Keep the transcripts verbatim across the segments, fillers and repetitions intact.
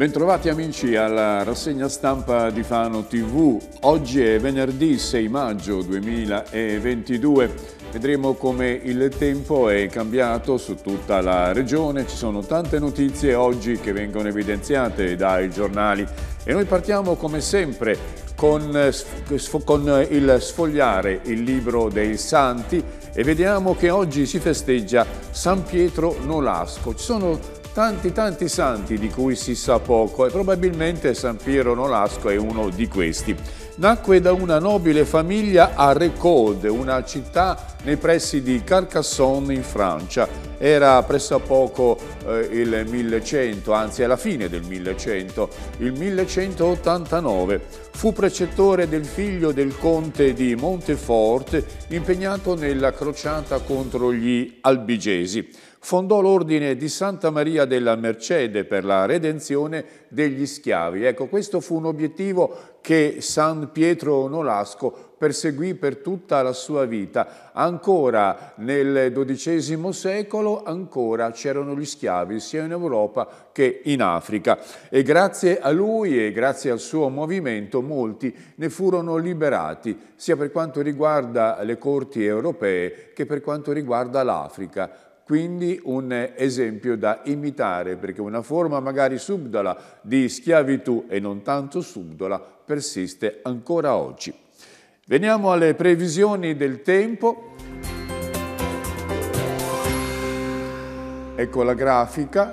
Bentrovati amici alla rassegna stampa di Fano tivù. Oggi è venerdì sei maggio duemilaventidue. Vedremo come il tempo è cambiato su tutta la regione. Ci sono tante notizie oggi che vengono evidenziate dai giornali e noi partiamo come sempre con, con il sfogliare il libro dei Santi e vediamo che oggi si festeggia San Pietro Nolasco. Ci sono tanti tanti santi di cui si sa poco e probabilmente San Pietro Nolasco è uno di questi. Nacque da una nobile famiglia a Recode, una città nei pressi di Carcassonne in Francia. Era pressappoco eh, il millecento, anzi alla fine del millecento, il millecentottantanove. Fu precettore del figlio del conte di Monteforte, impegnato nella crociata contro gli albigesi. Fondò l'ordine di Santa Maria della Mercede per la redenzione degli schiavi. Ecco, questo fu un obiettivo che San Pietro Nolasco perseguì per tutta la sua vita. Ancora nel dodicesimo secolo ancora c'erano gli schiavi sia in Europa che in Africa e grazie a lui e grazie al suo movimento molti ne furono liberati sia per quanto riguarda le corti europee che per quanto riguarda l'Africa. Quindi un esempio da imitare, perché una forma magari subdola di schiavitù e non tanto subdola persiste ancora oggi. Veniamo alle previsioni del tempo. Ecco la grafica.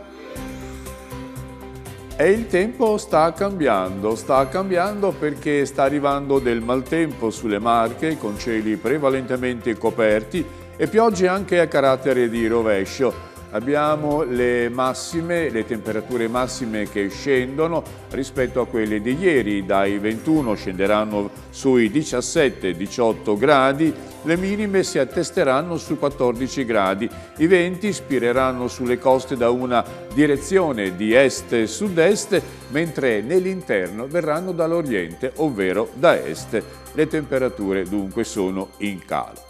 E il tempo sta cambiando, sta cambiando perché sta arrivando del maltempo sulle Marche, con cieli prevalentemente coperti, e piogge anche a carattere di rovescio. Abbiamo le massime, le temperature massime che scendono rispetto a quelle di ieri, dai ventuno scenderanno sui diciassette diciotto gradi, le minime si attesteranno sui quattordici gradi, i venti spireranno sulle coste da una direzione di est-sud-est, mentre nell'interno verranno dall'oriente, ovvero da est. Le temperature dunque sono in calo.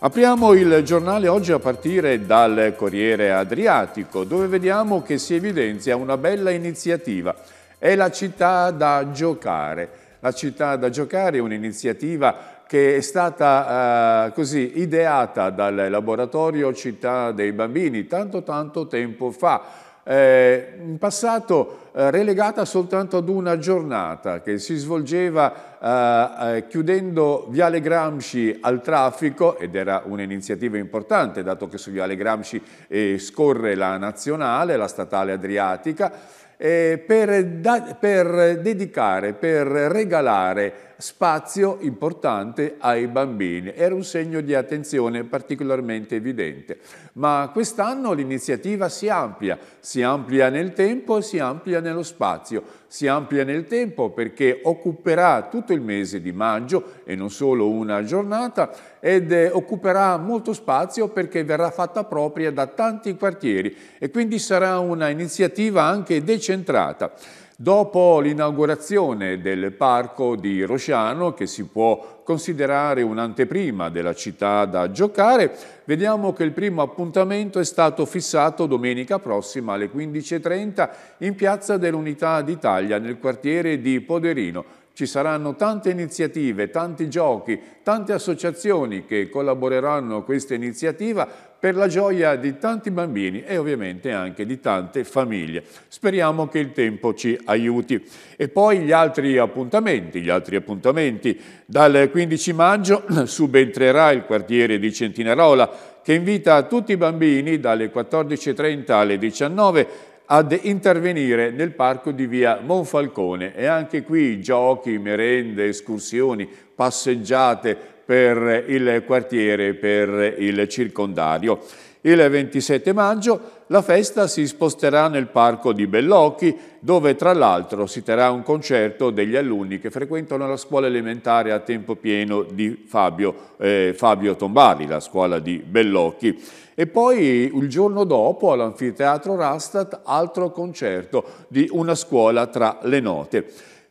Apriamo il giornale oggi a partire dal Corriere Adriatico, dove vediamo che si evidenzia una bella iniziativa. È la Città da Giocare. La Città da Giocare è un'iniziativa che è stata eh, così ideata dal laboratorio Città dei Bambini tanto tanto tempo fa. Eh, in passato eh, relegata soltanto ad una giornata che si svolgeva eh, eh, chiudendo Viale Gramsci al traffico, ed era un'iniziativa importante dato che su Viale Gramsci eh, scorre la nazionale, la statale adriatica, eh, per, da, per dedicare, per regalare spazio importante ai bambini. Era un segno di attenzione particolarmente evidente, ma quest'anno l'iniziativa si amplia, si amplia nel tempo e si amplia nello spazio. Si amplia nel tempo perché occuperà tutto il mese di maggio e non solo una giornata, ed occuperà molto spazio perché verrà fatta propria da tanti quartieri e quindi sarà una iniziativa anche decentrata. Dopo l'inaugurazione del Parco di Rosciano, che si può considerare un'anteprima della Città da Giocare, vediamo che il primo appuntamento è stato fissato domenica prossima alle quindici e trenta in Piazza dell'Unità d'Italia, nel quartiere di Poderino. Ci saranno tante iniziative, tanti giochi, tante associazioni che collaboreranno a questa iniziativa per la gioia di tanti bambini e ovviamente anche di tante famiglie. Speriamo che il tempo ci aiuti. E poi gli altri appuntamenti, gli altri appuntamenti. Dal quindici maggio subentrerà il quartiere di Centinarola, che invita tutti i bambini dalle quattordici e trenta alle diciannove ad intervenire nel parco di via Monfalcone. E anche qui giochi, merende, escursioni, passeggiate per il quartiere, per il circondario. Il ventisette maggio la festa si sposterà nel parco di Bellocchi, dove tra l'altro si terrà un concerto degli alunni che frequentano la scuola elementare a tempo pieno di Fabio, eh, Fabio Tombari, la scuola di Bellocchi. E poi il giorno dopo all'anfiteatro Rastat altro concerto di Una scuola tra le note.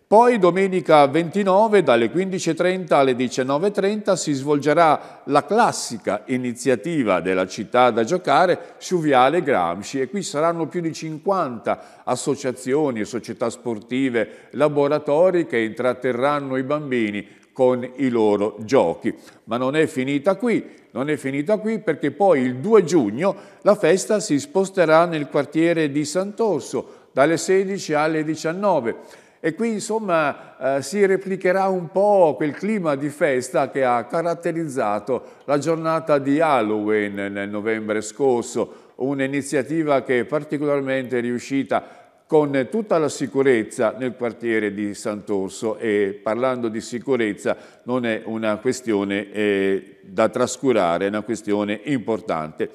Poi domenica ventinove dalle quindici e trenta alle diciannove e trenta si svolgerà la classica iniziativa della Città da Giocare su Viale Gramsci e qui saranno più di cinquanta associazioni, società sportive, laboratori che intratterranno i bambini con i loro giochi. Ma non è finita qui, non è finita qui perché poi il due giugno la festa si sposterà nel quartiere di Sant'Orso dalle sedici alle diciannove. E qui insomma eh, si replicherà un po' quel clima di festa che ha caratterizzato la giornata di Halloween nel novembre scorso, un'iniziativa che è particolarmente riuscita con tutta la sicurezza nel quartiere di Sant'Orso e parlando di sicurezza non è una questione eh, da trascurare, è una questione importante.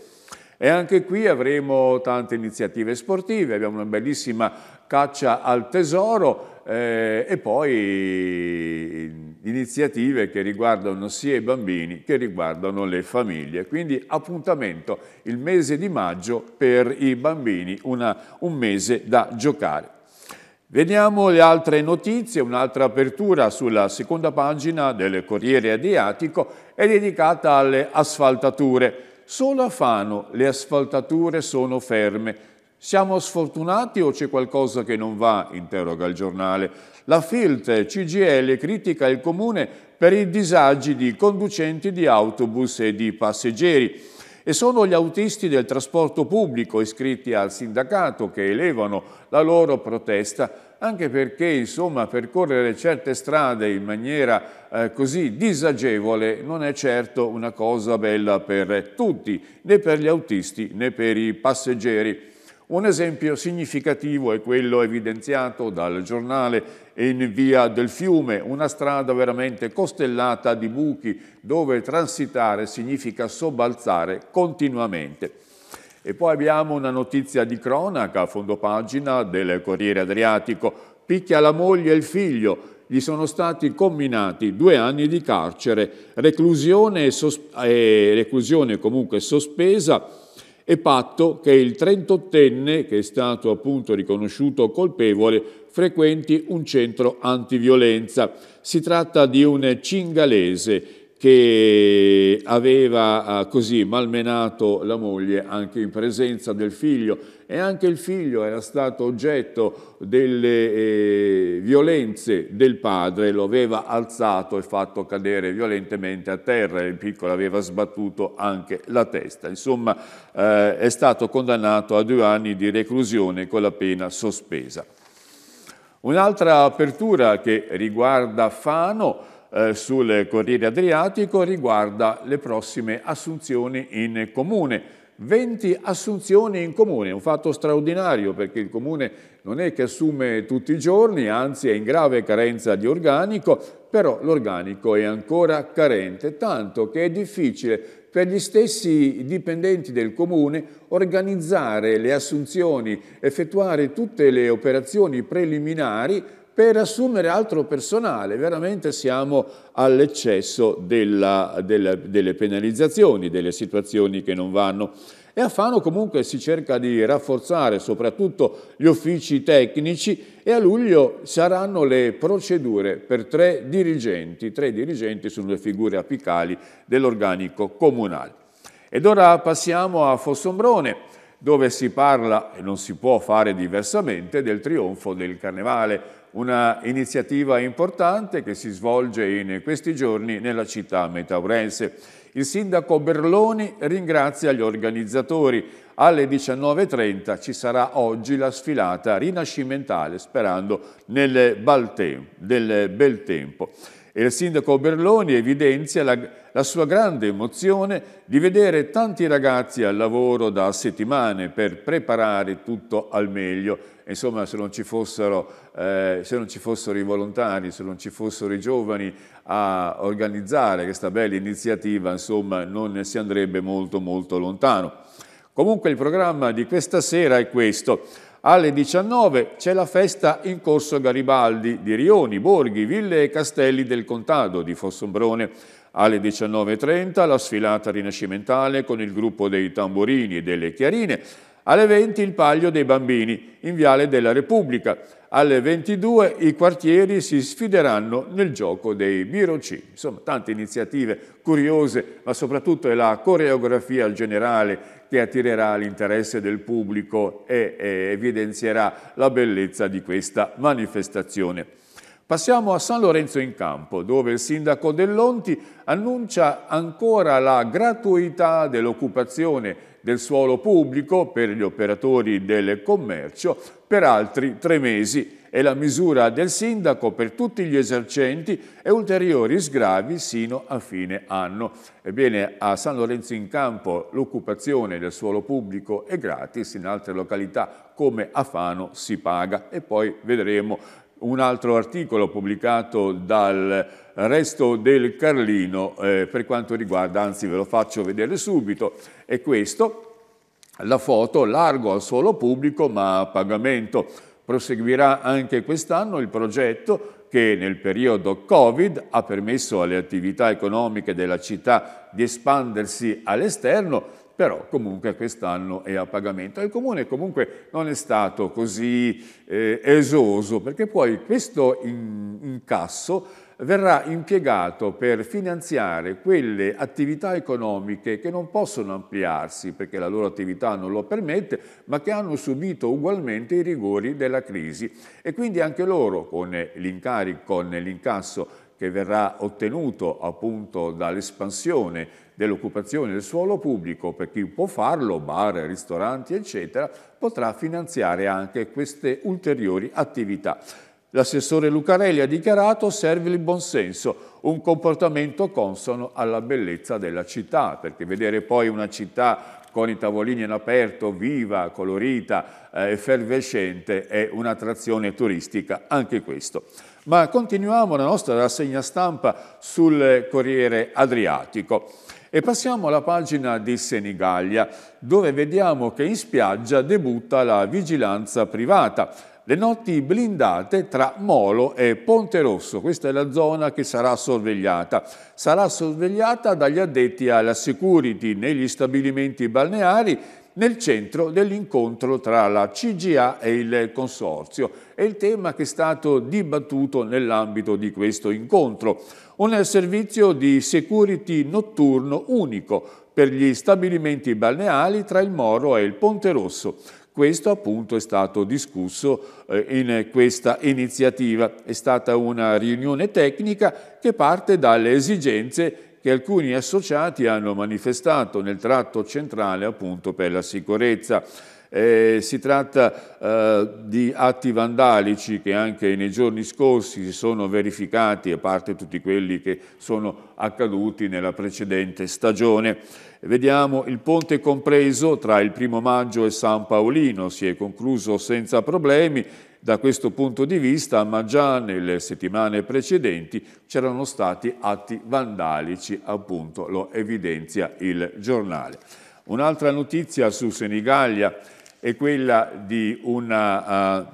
E anche qui avremo tante iniziative sportive, abbiamo una bellissima caccia al tesoro eh, e poi iniziative che riguardano sia i bambini che riguardano le famiglie. Quindi appuntamento il mese di maggio per i bambini, una, un mese da giocare. Vediamo le altre notizie, un'altra apertura sulla seconda pagina del Corriere Adriatico è dedicata alle asfaltature. Solo a Fano le asfaltature sono ferme. Siamo sfortunati o c'è qualcosa che non va? Interroga il giornale. La FILT C G I L critica il Comune per i disagi di conducenti di autobus e di passeggeri. E sono gli autisti del trasporto pubblico iscritti al sindacato che elevano la loro protesta, anche perché insomma percorrere certe strade in maniera eh, così disagevole non è certo una cosa bella per tutti, né per gli autisti né per i passeggeri. Un esempio significativo è quello evidenziato dal giornale in via del Fiume, una strada veramente costellata di buchi dove transitare significa sobbalzare continuamente. E poi abbiamo una notizia di cronaca a fondo pagina del Corriere Adriatico. Picchia la moglie e il figlio. Gli sono stati comminati due anni di carcere, reclusione, eh, reclusione comunque sospesa e patto che il trentottenne, che è stato appunto riconosciuto colpevole, frequenti un centro antiviolenza. Si tratta di un cingalese che aveva così malmenato la moglie anche in presenza del figlio e anche il figlio era stato oggetto delle eh, violenze del padre, lo aveva alzato e fatto cadere violentemente a terra e il piccolo aveva sbattuto anche la testa. Insomma eh, è stato condannato a due anni di reclusione con la pena sospesa. Un'altra apertura che riguarda Fano sul Corriere Adriatico riguarda le prossime assunzioni in comune. venti assunzioni in comune, un fatto straordinario perché il comune non è che assume tutti i giorni, anzi è in grave carenza di organico, però l'organico è ancora carente, tanto che è difficile per gli stessi dipendenti del comune organizzare le assunzioni, effettuare tutte le operazioni preliminari per assumere altro personale. Veramente siamo all'eccesso delle penalizzazioni, delle situazioni che non vanno. E a Fano comunque si cerca di rafforzare soprattutto gli uffici tecnici e a luglio saranno le procedure per tre dirigenti. Tre dirigenti sono le figure apicali dell'organico comunale. Ed ora passiamo a Fossombrone, dove si parla, e non si può fare diversamente, del trionfo del Carnevale. Una iniziativa importante che si svolge in questi giorni nella città metaurense. Il sindaco Berloni ringrazia gli organizzatori. Alle diciannove e trenta ci sarà oggi la sfilata rinascimentale, sperando nel bel tempo. E il sindaco Berloni evidenzia la, la sua grande emozione di vedere tanti ragazzi al lavoro da settimane per preparare tutto al meglio. Insomma, se non ci fossero, eh, se non ci fossero i volontari, se non ci fossero i giovani a organizzare questa bella iniziativa, insomma, non si andrebbe molto molto lontano. Comunque il programma di questa sera è questo. Alle diciannove c'è la festa in Corso Garibaldi di Rioni, Borghi, Ville e Castelli del Contado di Fossombrone. Alle diciannove e trenta la sfilata rinascimentale con il gruppo dei tamburini e delle chiarine. Alle venti il Palio dei Bambini in Viale della Repubblica. alle ventidue i quartieri si sfideranno nel gioco dei biroci. Insomma, tante iniziative curiose, ma soprattutto è la coreografia generale che attirerà l'interesse del pubblico e, e evidenzierà la bellezza di questa manifestazione. Passiamo a San Lorenzo in Campo, dove il sindaco Dell'Onti annuncia ancora la gratuità dell'occupazione del suolo pubblico per gli operatori del commercio per altri tre mesi e la misura del sindaco per tutti gli esercenti e ulteriori sgravi sino a fine anno. Ebbene, a San Lorenzo in Campo l'occupazione del suolo pubblico è gratis, in altre località come a Fano si paga. E poi vedremo un altro articolo pubblicato dal Resto del Carlino eh, per quanto riguarda, anzi ve lo faccio vedere subito, è questo, la foto, largo al suolo pubblico ma a pagamento. Proseguirà anche quest'anno il progetto che nel periodo Covid ha permesso alle attività economiche della città di espandersi all'esterno, però comunque quest'anno è a pagamento. Il comune comunque non è stato così eh, esoso, perché poi questo incasso verrà impiegato per finanziare quelle attività economiche che non possono ampliarsi perché la loro attività non lo permette, ma che hanno subito ugualmente i rigori della crisi, e quindi anche loro con l'incarico, con l'incasso che verrà ottenuto appunto dall'espansione dell'occupazione del suolo pubblico, per chi può farlo, bar, ristoranti eccetera, potrà finanziare anche queste ulteriori attività. L'assessore Lucarelli ha dichiarato: serve il buonsenso, un comportamento consono alla bellezza della città, perché vedere poi una città con i tavolini in aperto, viva, colorita, eh, effervescente, è un'attrazione turistica anche questo. Ma continuiamo la nostra rassegna stampa sul Corriere Adriatico e passiamo alla pagina di Senigallia, dove vediamo che in spiaggia debutta la vigilanza privata. Le notti blindate tra Molo e Ponte Rosso, questa è la zona che sarà sorvegliata. Sarà sorvegliata dagli addetti alla security negli stabilimenti balneari, nel centro dell'incontro tra la C G A e il Consorzio. È il tema che è stato dibattuto nell'ambito di questo incontro. Un servizio di security notturno unico per gli stabilimenti balneari tra il Molo e il Ponte Rosso. Questo appunto è stato discusso in questa iniziativa. È stata una riunione tecnica che parte dalle esigenze che alcuni associati hanno manifestato nel tratto centrale appunto per la sicurezza. Eh, si tratta eh, di atti vandalici che anche nei giorni scorsi si sono verificati, a parte tutti quelli che sono accaduti nella precedente stagione. Vediamo il ponte compreso tra il primo maggio e San Paolino, si è concluso senza problemi da questo punto di vista, ma già nelle settimane precedenti c'erano stati atti vandalici, appunto lo evidenzia il giornale. Un'altra notizia su Senigallia è quella di una uh,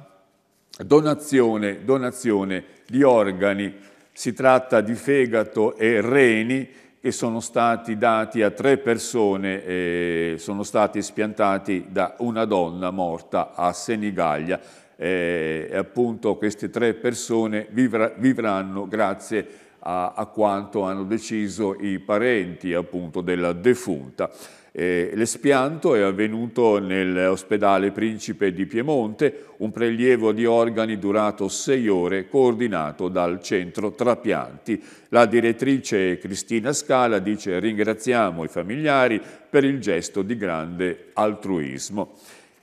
donazione, donazione di organi. Si tratta di fegato e reni che sono stati dati a tre persone e sono stati spiantati da una donna morta a Senigallia. E appunto queste tre persone vivra, vivranno grazie a, a quanto hanno deciso i parenti appunto della defunta. Eh, l'espianto è avvenuto nell'ospedale Principe di Piemonte, un prelievo di organi durato sei ore coordinato dal centro trapianti. La direttrice Cristina Scala dice: ringraziamo i familiari per il gesto di grande altruismo.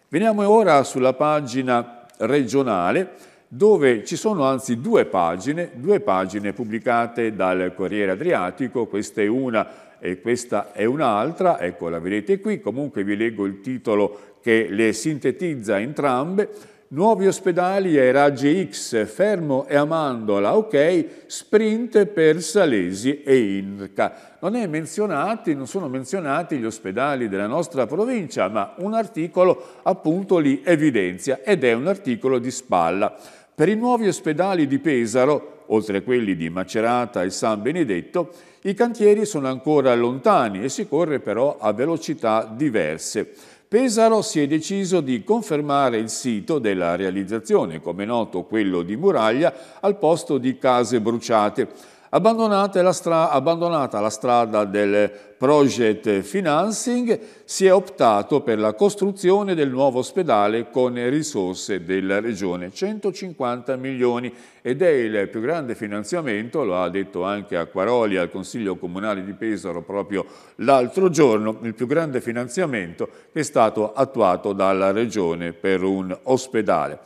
Veniamo ora sulla pagina regionale, dove ci sono anzi due pagine, due pagine pubblicate dal Corriere Adriatico. Questa è una e questa è un'altra, ecco la vedete qui, comunque vi leggo il titolo che le sintetizza entrambe. Nuovi ospedali ai raggi X, Fermo e Amandola, ok, sprint per Salesi e Inca. Non, è menzionati, non sono menzionati gli ospedali della nostra provincia, ma un articolo appunto li evidenzia, ed è un articolo di Spalla. Per i nuovi ospedali di Pesaro, oltre a quelli di Macerata e San Benedetto, i cantieri sono ancora lontani e si corre però a velocità diverse. Pesaro si è deciso di confermare il sito della realizzazione, come noto quello di Muraglia, al posto di case bruciate. Abbandonata la, stra abbandonata la strada del project financing, si è optato per la costruzione del nuovo ospedale con risorse della Regione, centocinquanta milioni, ed è il più grande finanziamento, lo ha detto anche Acquaroli al Consiglio Comunale di Pesaro proprio l'altro giorno, il più grande finanziamento che è stato attuato dalla Regione per un ospedale.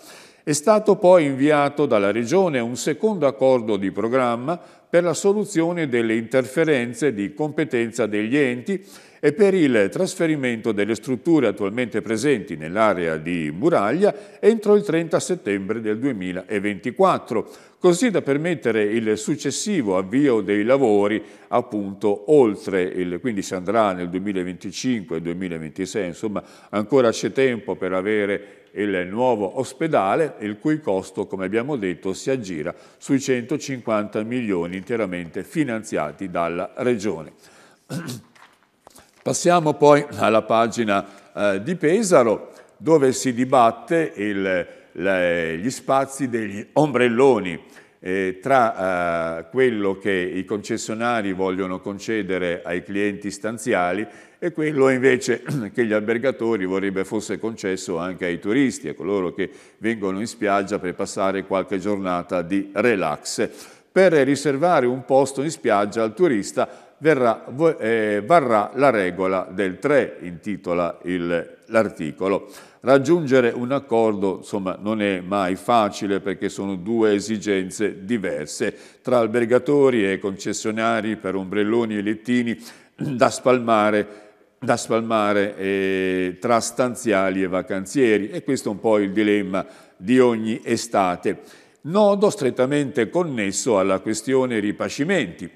È stato poi inviato dalla Regione un secondo accordo di programma per la soluzione delle interferenze di competenza degli enti e per il trasferimento delle strutture attualmente presenti nell'area di Muraglia entro il trenta settembre del duemilaventiquattro, così da permettere il successivo avvio dei lavori, appunto, oltre il, quindi si andrà nel duemilaventicinque duemilaventisei, insomma ancora c'è tempo per avere il nuovo ospedale, il cui costo, come abbiamo detto, si aggira sui centocinquanta milioni interamente finanziati dalla Regione. Passiamo poi alla pagina eh, di Pesaro, dove si dibatte il, le, gli spazi degli ombrelloni eh, tra eh, quello che i concessionari vogliono concedere ai clienti stanziali e quello invece che gli albergatori vorrebbe fosse concesso anche ai turisti, a coloro che vengono in spiaggia per passare qualche giornata di relax. Per riservare un posto in spiaggia al turista verrà, eh, varrà la regola del tre, intitola l'articolo. Raggiungere un accordo, insomma, non è mai facile, perché sono due esigenze diverse tra albergatori e concessionari per ombrelloni e lettini da spalmare, da spalmare eh, tra stanziali e vacanzieri, e questo è un po' il dilemma di ogni estate. Nodo strettamente connesso alla questione ripascimenti,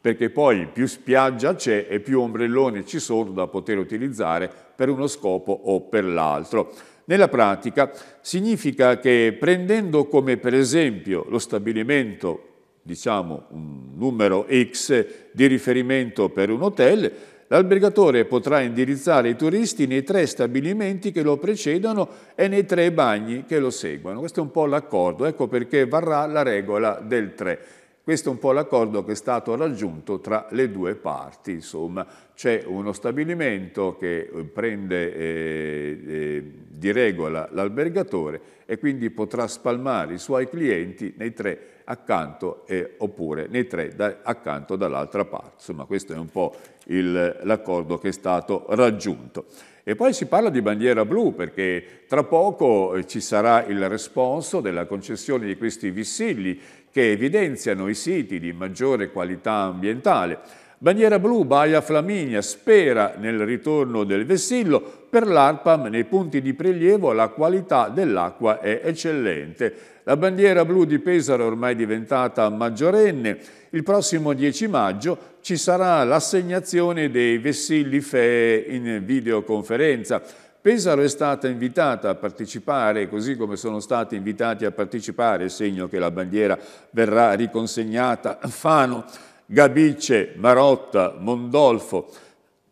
perché poi più spiaggia c'è e più ombrelloni ci sono da poter utilizzare per uno scopo o per l'altro. Nella pratica significa che, prendendo come per esempio lo stabilimento, diciamo un numero X di riferimento per un hotel, l'albergatore potrà indirizzare i turisti nei tre stabilimenti che lo precedono e nei tre bagni che lo seguono. Questo è un po' l'accordo, ecco perché varrà la regola del tre. Questo è un po' l'accordo che è stato raggiunto tra le due parti, insomma. C'è uno stabilimento che prende eh, eh, di regola l'albergatore e quindi potrà spalmare i suoi clienti nei tre accanto e, oppure nei tre da, accanto dall'altra parte. Insomma, questo è un po' l'accordo che è stato raggiunto. E poi si parla di bandiera blu, perché tra poco ci sarà il responso della concessione di questi vessilli che evidenziano i siti di maggiore qualità ambientale. Bandiera blu, Baia Flaminia spera nel ritorno del vessillo. Per l'ARPAM nei punti di prelievo la qualità dell'acqua è eccellente. La bandiera blu di Pesaro è ormai diventata maggiorenne. Il prossimo dieci maggio ci sarà l'assegnazione dei vessilli F E E in videoconferenza. Pesaro è stata invitata a partecipare, così come sono stati invitati a partecipare, segno che la bandiera verrà riconsegnata, Fano, Gabicce, Marotta, Mondolfo.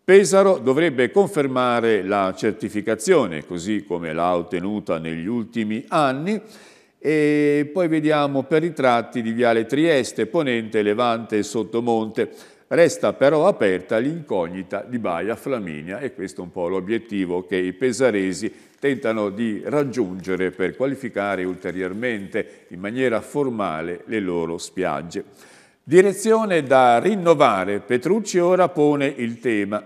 Pesaro dovrebbe confermare la certificazione, così come l'ha ottenuta negli ultimi anni. E poi vediamo per i tratti di Viale Trieste, Ponente, Levante e Sottomonte. Resta però aperta l'incognita di Baia Flaminia, e questo è un po' l'obiettivo che i pesaresi tentano di raggiungere per qualificare ulteriormente in maniera formale le loro spiagge. Direzione da rinnovare, Petrucci ora pone il tema.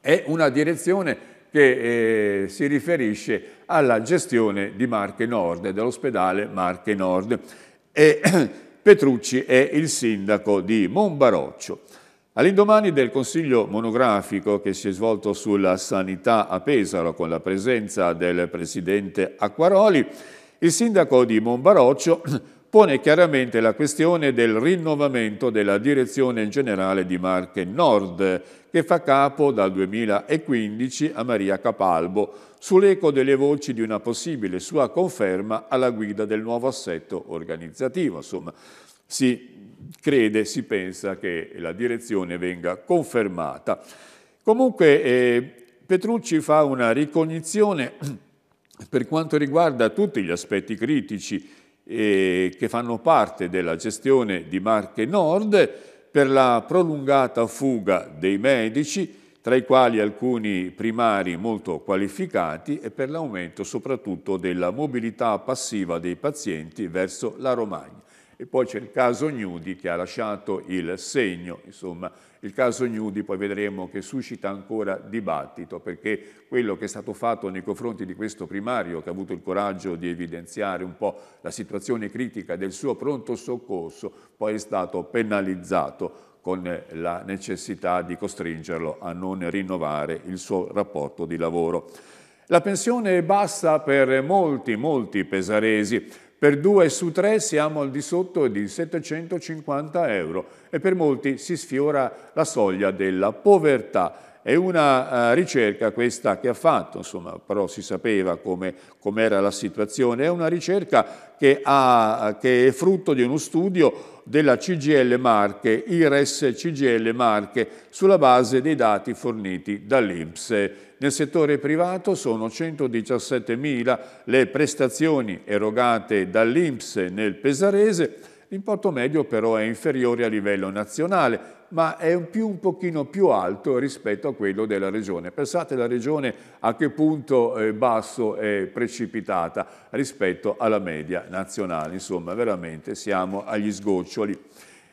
È una direzione che eh, si riferisce alla gestione di Marche Nord, dell'ospedale Marche Nord. E Petrucci è il sindaco di Monbaroccio. All'indomani del Consiglio monografico che si è svolto sulla sanità a Pesaro con la presenza del presidente Acquaroli, il sindaco di Monbaroccio pone chiaramente la questione del rinnovamento della direzione generale di Marche Nord, che fa capo dal duemilaquindici a Maria Capalbo, sull'eco delle voci di una possibile sua conferma alla guida del nuovo assetto organizzativo. Insomma, si crede, si pensa che la direzione venga confermata. Comunque, eh, Petrucci fa una ricognizione per quanto riguarda tutti gli aspetti critici eh, che fanno parte della gestione di Marche Nord, per la prolungata fuga dei medici, tra i quali alcuni primari molto qualificati, e per l'aumento soprattutto della mobilità passiva dei pazienti verso la Romagna. E poi c'è il caso Gnudi che ha lasciato il segno, insomma il caso Gnudi poi vedremo che suscita ancora dibattito, perché quello che è stato fatto nei confronti di questo primario, che ha avuto il coraggio di evidenziare un po' la situazione critica del suo pronto soccorso, poi è stato penalizzato con la necessità di costringerlo a non rinnovare il suo rapporto di lavoro. La pensione è bassa per molti, molti pesaresi. Per due su tre siamo al di sotto di settecentocinquanta euro e per molti si sfiora la soglia della povertà. È una uh, ricerca questa che ha fatto, insomma, però si sapeva come com'era la situazione. È una ricerca che, ha, che è frutto di uno studio della C G I L Marche, I R E S C G I L Marche, sulla base dei dati forniti dall'I N P S. Nel settore privato sono centodiciassettemila le prestazioni erogate dall'I N P S nel pesarese, l'importo medio però è inferiore a livello nazionale, ma è un, più, un pochino più alto rispetto a quello della regione. Pensate la regione a che punto eh, basso è precipitata rispetto alla media nazionale, insomma veramente siamo agli sgoccioli.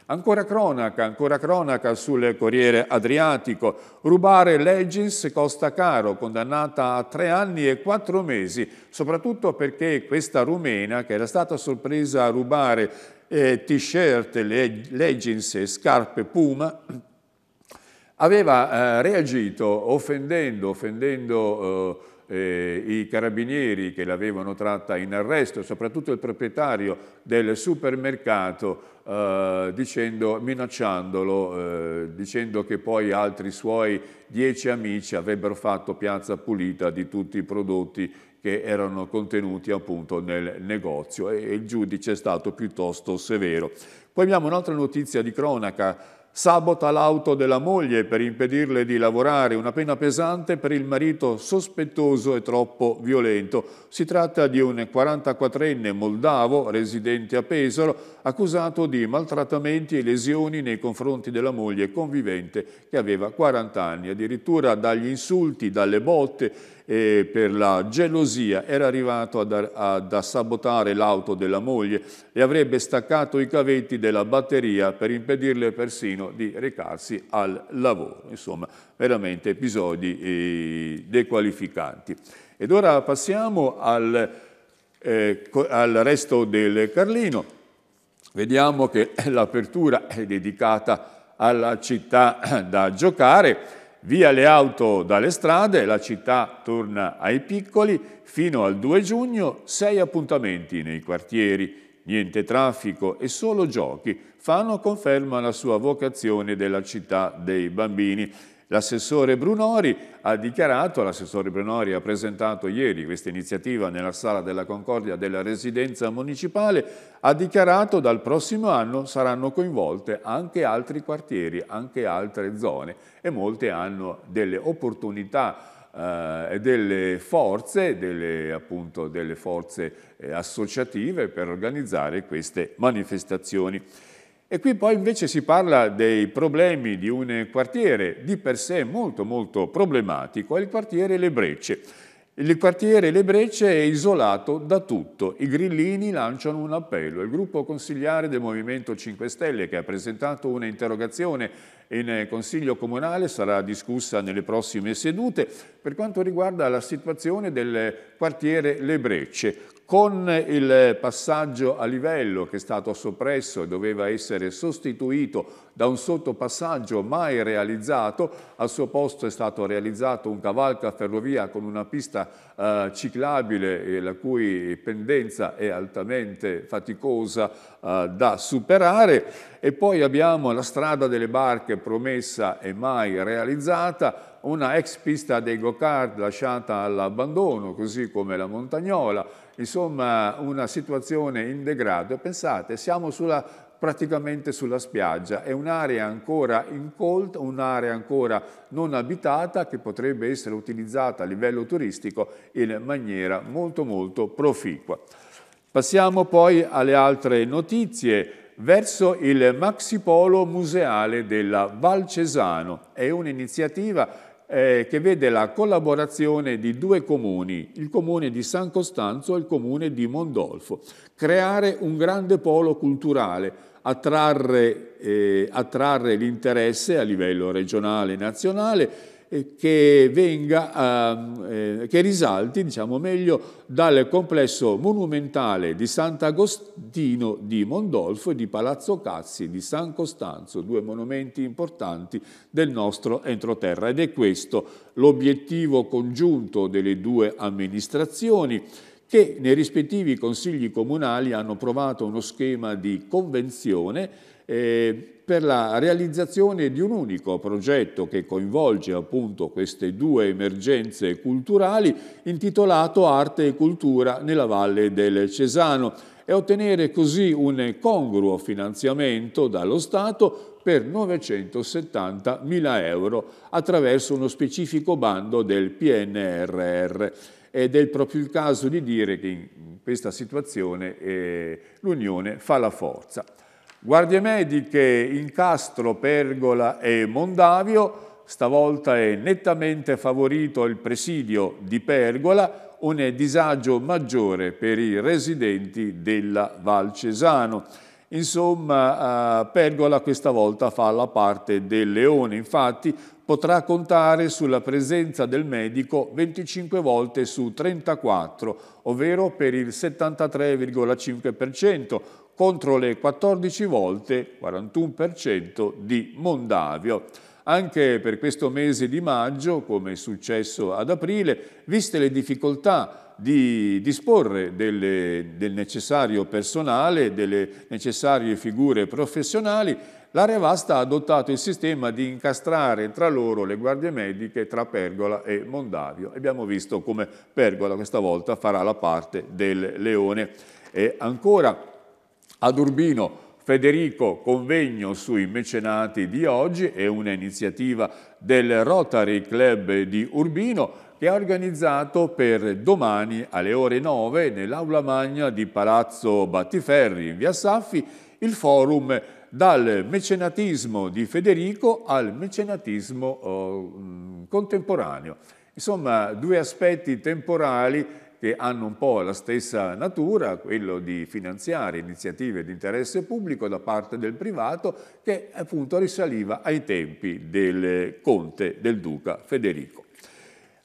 Ancora cronaca, ancora cronaca sul Corriere Adriatico. Rubare leggings costa caro, condannata a tre anni e quattro mesi, soprattutto perché questa rumena, che era stata sorpresa a rubare eh, t-shirt, leggings e scarpe Puma, aveva eh, reagito offendendo, offendendo eh, Eh, i carabinieri che l'avevano tratta in arresto, soprattutto il proprietario del supermercato, eh, dicendo, minacciandolo, eh, dicendo che poi altri suoi dieci amici avrebbero fatto piazza pulita di tutti i prodotti che erano contenuti appunto nel negozio, e il giudice è stato piuttosto severo. Poi abbiamo un'altra notizia di cronaca. Sabota l'auto della moglie per impedirle di lavorare, una pena pesante per il marito sospettoso e troppo violento. Si tratta di un quarantaquattrenne moldavo, residente a Pesaro, accusato di maltrattamenti e lesioni nei confronti della moglie convivente che aveva quaranta anni. Addirittura dagli insulti, dalle botte e per la gelosia era arrivato ad, ad, ad sabotare l'auto della moglie e avrebbe staccato i cavetti della batteria per impedirle persino di recarsi al lavoro. Insomma, veramente episodi eh, dequalificanti. Ed ora passiamo al, eh, al resto del Carlino. Vediamo che l'apertura è dedicata alla città da giocare. Via le auto dalle strade, la città torna ai piccoli. Fino al due giugno, sei appuntamenti nei quartieri. Niente traffico e solo giochi fanno conferma alla sua vocazione della città dei bambini. L'assessore Brunori ha dichiarato, l'assessore Brunori ha presentato ieri questa iniziativa nella Sala della Concordia della Residenza Municipale, ha dichiarato dal prossimo anno saranno coinvolte anche altri quartieri, anche altre zone, e molte hanno delle opportunità e delle forze, delle, appunto, delle forze eh, associative per organizzare queste manifestazioni. E qui poi invece si parla dei problemi di un quartiere di per sé molto molto problematico, è il quartiere Le Brecce. Il quartiere Le Brecce è isolato da tutto. I grillini lanciano un appello. Il gruppo consigliare del Movimento cinque Stelle, che ha presentato un'interrogazione in Consiglio Comunale, sarà discussa nelle prossime sedute per quanto riguarda la situazione del quartiere Le Brecce. Con il passaggio a livello che è stato soppresso e doveva essere sostituito da un sottopassaggio mai realizzato, al suo posto è stato realizzato un cavalcaferrovia con una pista eh, ciclabile eh, la cui pendenza è altamente faticosa eh, da superare, e poi abbiamo la strada delle barche promessa e mai realizzata, una ex pista dei go-kart lasciata all'abbandono, così come la Montagnola. Insomma, una situazione in degrado. Pensate, siamo sulla praticamente sulla spiaggia. È un'area ancora incolta, un'area ancora non abitata che potrebbe essere utilizzata a livello turistico in maniera molto molto proficua. Passiamo poi alle altre notizie. Verso il maxipolo museale della Val Cesano. È un'iniziativa eh, che vede la collaborazione di due comuni, il comune di San Costanzo e il comune di Mondolfo. Creare un grande polo culturale, attrarre, eh, attrarre l'interesse a livello regionale e nazionale, Che, venga, eh, che risalti, diciamo meglio, dal complesso monumentale di Sant'Agostino di Mondolfo e di Palazzo Cazzi di San Costanzo, due monumenti importanti del nostro entroterra. Ed è questo l'obiettivo congiunto delle due amministrazioni, che nei rispettivi consigli comunali hanno provato uno schema di convenzione eh, per la realizzazione di un unico progetto che coinvolge appunto queste due emergenze culturali, intitolato Arte e Cultura nella Valle del Cesano, e ottenere così un congruo finanziamento dallo Stato per novecentosettantamila euro attraverso uno specifico bando del P N R R. Ed è proprio il caso di dire che in questa situazione eh, l'Unione fa la forza. Guardie mediche in Castro, Pergola e Mondavio, stavolta è nettamente favorito il presidio di Pergola, un disagio maggiore per i residenti della Val Cesano. Insomma, eh, Pergola questa volta fa la parte del leone, infatti potrà contare sulla presenza del medico venticinque volte su trentaquattro, ovvero per il settantatré virgola cinque per cento, contro le quattordici volte, quarantuno per cento, di Mondavio. Anche per questo mese di maggio, come è successo ad aprile, viste le difficoltà di disporre delle, del necessario personale, delle necessarie figure professionali, l'area vasta ha adottato il sistema di incastrare tra loro le guardie mediche tra Pergola e Mondavio. Abbiamo visto come Pergola questa volta farà la parte del leone. E ancora ad Urbino, Federico, convegno sui mecenati di oggi, è un'iniziativa del Rotary Club di Urbino che ha organizzato per domani alle ore nove nell'aula magna di Palazzo Battiferri in via Saffi il forum Dal mecenatismo di Federico al mecenatismo oh, contemporaneo. Insomma, due aspetti temporali che hanno un po' la stessa natura, quello di finanziare iniziative di interesse pubblico da parte del privato, che appunto risaliva ai tempi del conte, del duca Federico.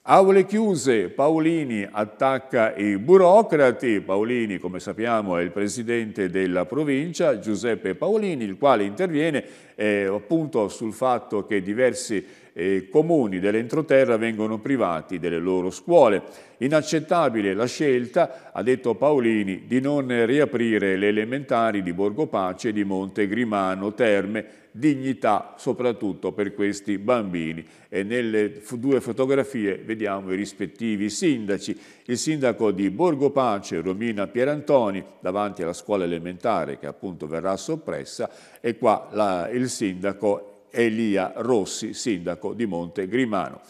Aule chiuse, Paolini attacca i burocrati. Paolini, come sappiamo, è il presidente della provincia, Giuseppe Paolini, il quale interviene eh, appunto sul fatto che diversi eh, comuni dell'entroterra vengono privati delle loro scuole. Inaccettabile la scelta, ha detto Paolini, di non riaprire le elementari di Borgopace e di Monte Grimano Terme. Dignità soprattutto per questi bambini. E nelle due fotografie vediamo i rispettivi sindaci. Il sindaco di Borgopace, Romina Pierantoni, davanti alla scuola elementare che appunto verrà soppressa, e qua la, il sindaco Elia Rossi, sindaco di Monte Grimano.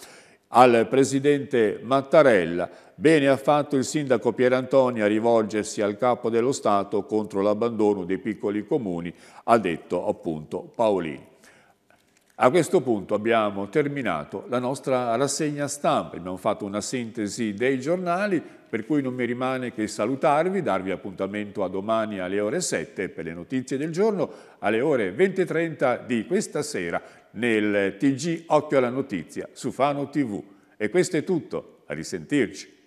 Al presidente Mattarella, bene ha fatto il sindaco Pierantoni a rivolgersi al capo dello Stato contro l'abbandono dei piccoli comuni, ha detto appunto Paolini. A questo punto abbiamo terminato la nostra rassegna stampa, abbiamo fatto una sintesi dei giornali, per cui non mi rimane che salutarvi, darvi appuntamento a domani alle ore sette per le notizie del giorno, alle ore venti e trenta di questa sera, nel T G Occhio alla Notizia su Fano T V. E questo è tutto, a risentirci.